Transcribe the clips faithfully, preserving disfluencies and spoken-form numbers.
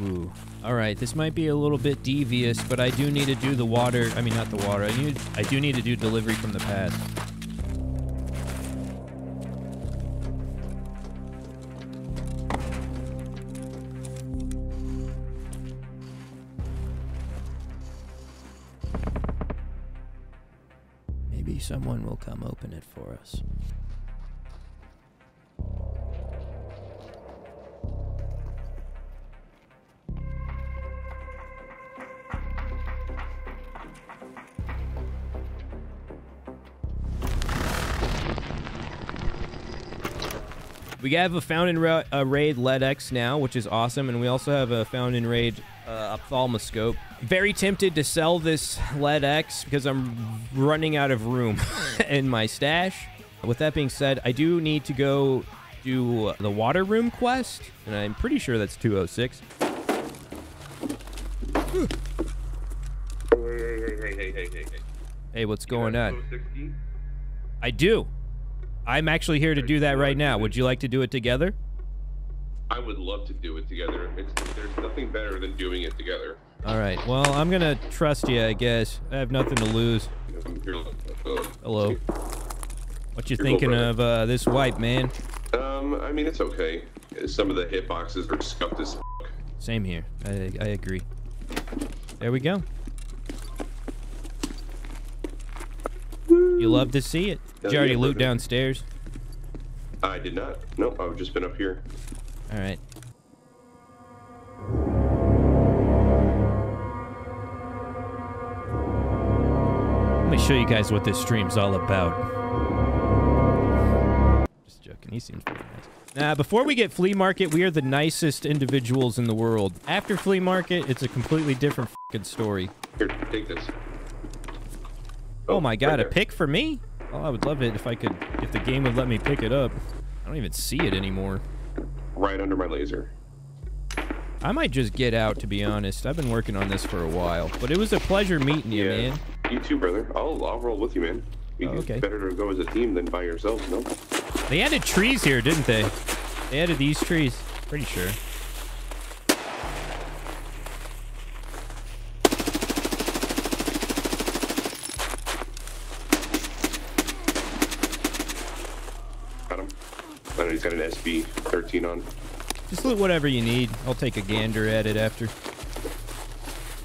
Ooh. All right, this might be a little bit devious, but I do need to do the water. I mean, not the water. I need. I do need to do delivery from the past. Maybe someone will come open it for us. We have a Fountain ra uh, Raid Ledex now, which is awesome, and we also have a Fountain Raid uh, Ophthalmoscope. Very tempted to sell this Ledex because I'm running out of room in my stash. With that being said, I do need to go do the water room quest, and I'm pretty sure that's two oh six. Hey, hey, hey, hey, hey, hey, hey. Hey, what's going on? I do. I'm actually here to do that right now. Would you like to do it together? I would love to do it together. It's, there's nothing better than doing it together. All right. Well, I'm going to trust you, I guess. I have nothing to lose. Hello. What you thinking of uh, this wipe, man? Um, I mean, it's okay. Some of the hitboxes are scuffed as fuck. Same here. I, I agree. There we go. You love to see it. Did you already loot downstairs? I did not. Nope, I've just been up here. All right. Let me show you guys what this stream's all about. Just joking. He seems pretty nice. Now, before we get Flea Market, we are the nicest individuals in the world. After Flea Market, it's a completely different fucking story. Here, take this. Oh my god, a pick for me? Oh, I would love it if I could, if the game would let me pick it up. I don't even see it anymore. Right under my laser. I might just get out, to be honest. I've been working on this for a while, but it was a pleasure meeting you, yeah. Man. You too, brother. I'll, I'll roll with you, man. You oh, okay. It's better to go as a team than by yourself, no? They added trees here, didn't they? They added these trees, pretty sure. He's got an S B thirteen on. Just loot whatever you need. I'll take a gander at it after.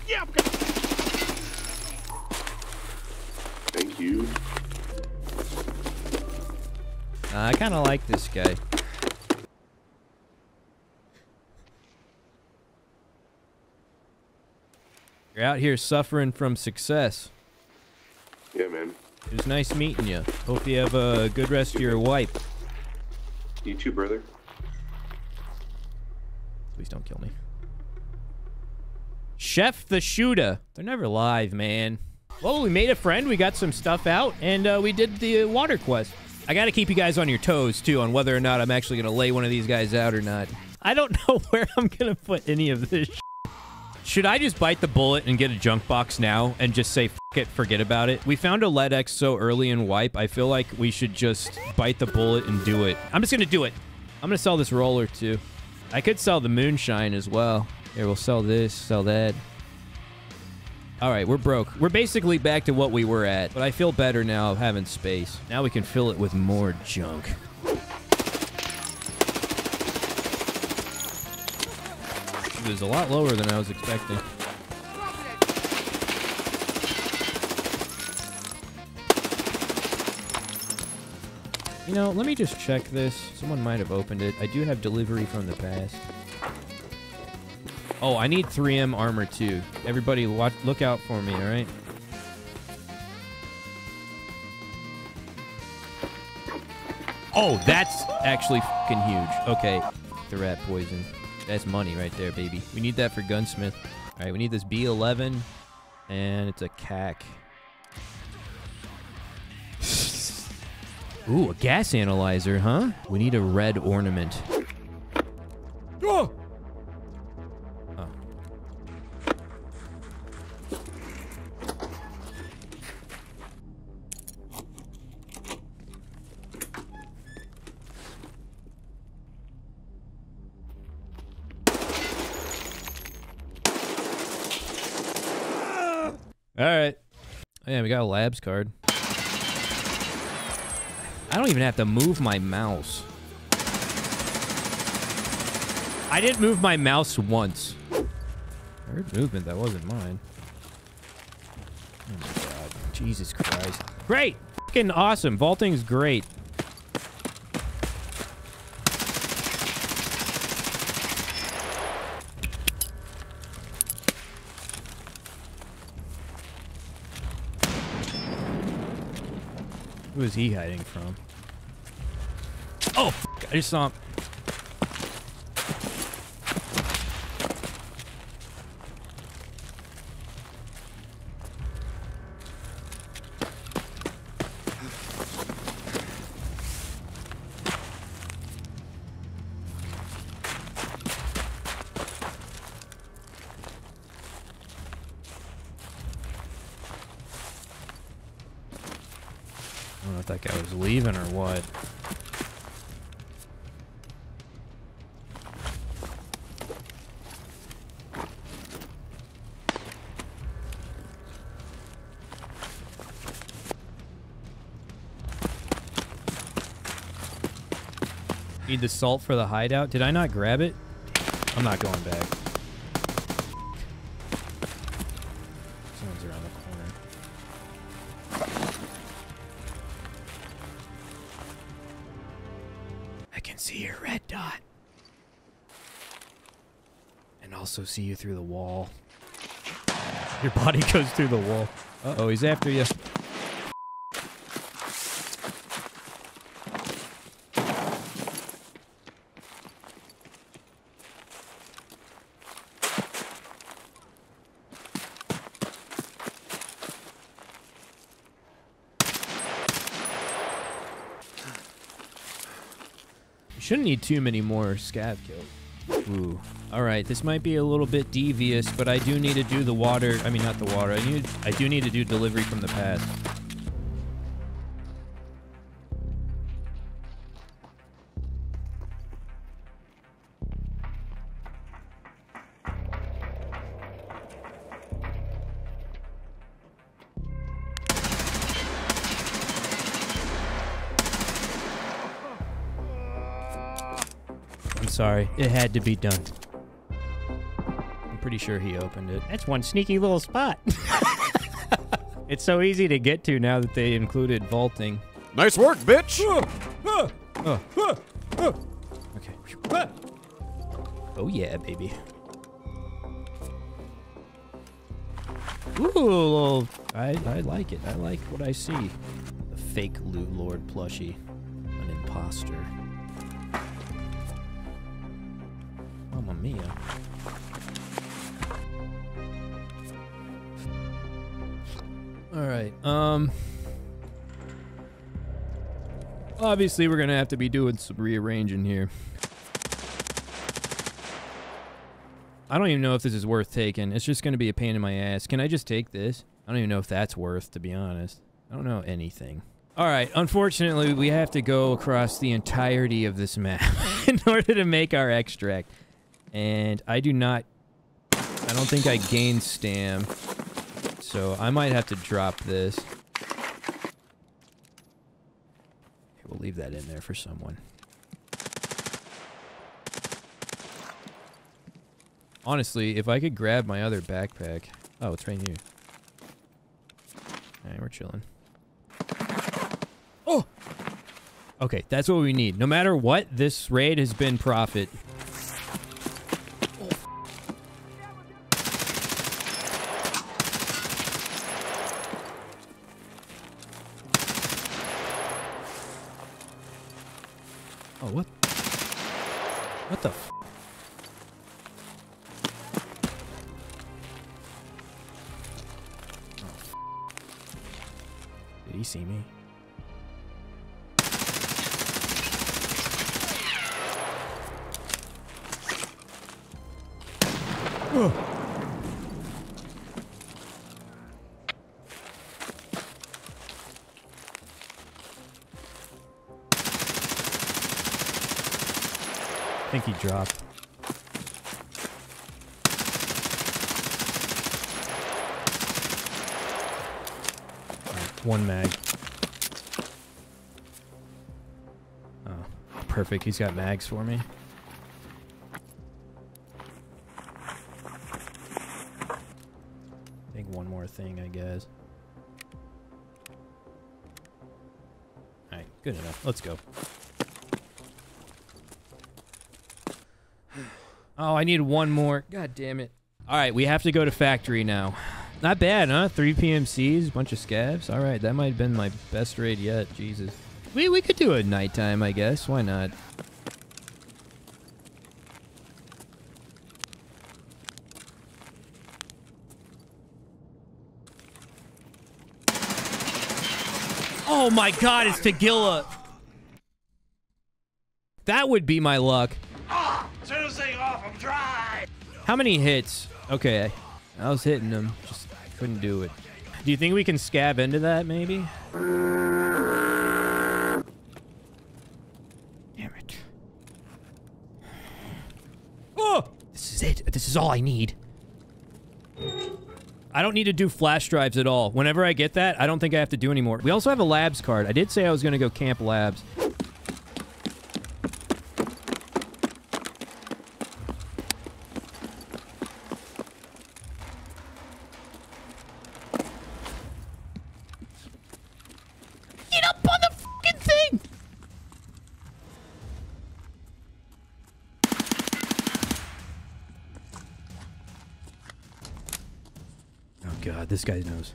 Yeah, I've got it. Thank you. Uh, I kind of like this guy. You're out here suffering from success. Yeah, man. It was nice meeting you. Hope you have a good rest of your wipe. You too, brother. Please don't kill me. Chef the Shooter. They're never live, man. Well, we made a friend. We got some stuff out, and uh, we did the water quest. I got to keep you guys on your toes, too, on whether or not I'm actually going to lay one of these guys out or not. I don't know where I'm going to put any of this shit. Should I just bite the bullet and get a junk box now and just say, f*** it, forget about it? We found a Ledex so early in wipe, I feel like we should just bite the bullet and do it. I'm just going to do it. I'm going to sell this roller, too. I could sell the moonshine as well. Here, we'll sell this, sell that. All right, we're broke. We're basically back to what we were at, but I feel better now of having space. Now we can fill it with more junk. Is a lot lower than I was expecting. You know, let me just check this. Someone might have opened it. I do have delivery from the past. Oh, I need three M armor too. Everybody watch, look out for me, all right? Oh, that's actually fucking huge. Okay, the rat poison. That's money right there, baby. We need that for gunsmith. All right, we need this B eleven, and it's a C A C. Ooh, a gas analyzer, huh? We need a red ornament. Oh! Oh. All right. Oh, yeah, we got a Labs card. I don't even have to move my mouse. I didn't move my mouse once. Weird movement. That wasn't mine. Oh, my God. Jesus Christ. Great. Fucking awesome. Vaulting's great. Who is he hiding from? Oh, fuck. I just saw him. I don't know if that guy was leaving or what. Need the salt for the hideout? Did I not grab it? I'm not going back. Someone's around the corner. See your red dot. And also see you through the wall. Your body goes through the wall. Uh-oh, he's after you. Shouldn't need too many more scav kills. Ooh. All right, this might be a little bit devious, but I do need to do the water. I mean, not the water. I need. I do need to do delivery from the past. Sorry, it had to be done. I'm pretty sure he opened it. That's one sneaky little spot. It's so easy to get to now that they included vaulting. Nice work, bitch! Uh, uh, uh, uh. Okay. Uh. Oh yeah, baby. Ooh, I, I like it. I like what I see. The fake Loot Lord plushie. An imposter. Mia. All right. Um. Obviously, we're gonna have to be doing some rearranging here. I don't even know if this is worth taking. It's just gonna be a pain in my ass. Can I just take this? I don't even know if that's worth, to be honest. I don't know anything. All right, unfortunately, we have to go across the entirety of this map in order to make our extract. And I do not, I don't think I gained stam, so I might have to drop this. Okay, we'll leave that in there for someone. Honestly, if I could grab my other backpack. Oh, it's right here. All right, we're chilling. Oh! Okay, that's what we need. No matter what, this raid has been profit. Oh, what? What the f? Oh, f. Did he see me? Oh. I think he dropped. One mag. Oh, perfect. He's got mags for me. I think one more thing, I guess. All right, good enough. Let's go. Oh, I need one more. God damn it. All right, we have to go to factory now. Not bad, huh? Three P M Cs, bunch of scavs. All right, that might have been my best raid yet. Jesus. We, we could do it nighttime, I guess. Why not? Oh my god, it's Tagilla. That would be my luck. How many hits? Okay, I was hitting them, just couldn't do it. Do you think we can scab into that, maybe? Damn it. Oh! This is it. This is all I need. I don't need to do flash drives at all. Whenever I get that, I don't think I have to do anymore. We also have a labs card. I did say I was going to go camp labs. God, this guy knows.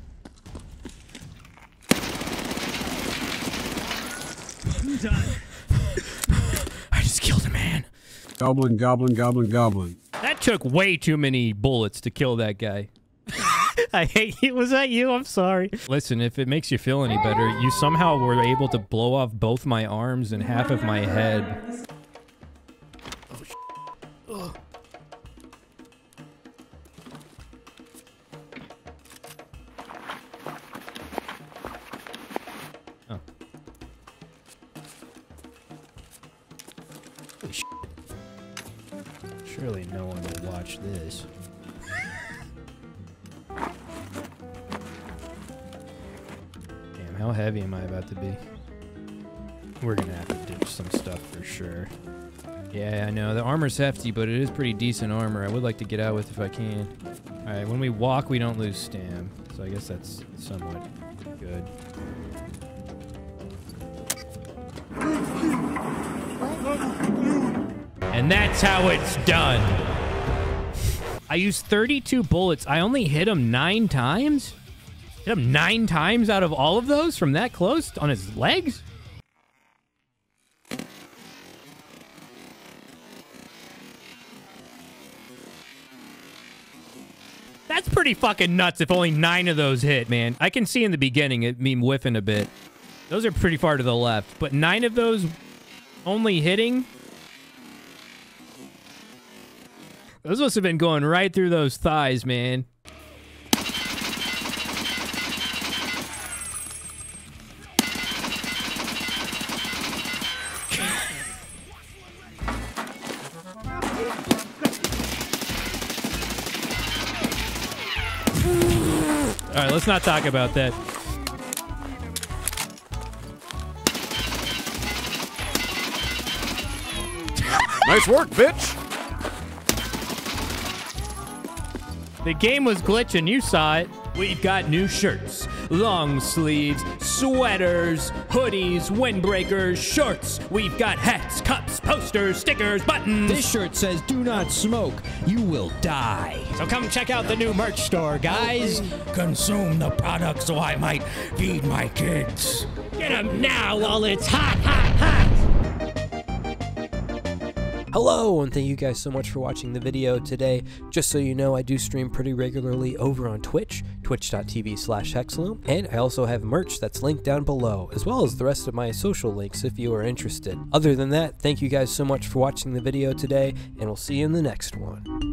I'm done. I just killed a man. Goblin, goblin, goblin, goblin. That took way too many bullets to kill that guy. I hate you. Was that you? I'm sorry. Listen, if it makes you feel any better, you somehow were able to blow off both my arms and half of my head. Oh, sh Ugh. Surely no one will watch this. Damn, how heavy am I about to be? We're gonna have to ditch some stuff for sure. Yeah, I know. The armor's hefty, but it is pretty decent armor. I would like to get out with if I can. Alright, when we walk, we don't lose stam. So I guess that's somewhat good. And that's how it's done. I used thirty-two bullets. I only hit him nine times? Hit him nine times out of all of those from that close on his legs? That's pretty fucking nuts if only nine of those hit, man. I can see in the beginning it me whiffing a bit. Those are pretty far to the left, but nine of those only hitting? Those must have been going right through those thighs, man. All right, let's not talk about that. Nice work, bitch. The game was glitching, you saw it. We've got new shirts, long sleeves, sweaters, hoodies, windbreakers, shorts. We've got hats, cups, posters, stickers, buttons. This shirt says, do not smoke, you will die. So come check out the new merch store, guys. Consume the product so I might feed my kids. Get them now while it's hot, hot, hot. Hello, and thank you guys so much for watching the video today. Just so you know, I do stream pretty regularly over on Twitch, twitch dot t v slash hexloom, and I also have merch that's linked down below, as well as the rest of my social links if you are interested. Other than that, thank you guys so much for watching the video today, and we'll see you in the next one.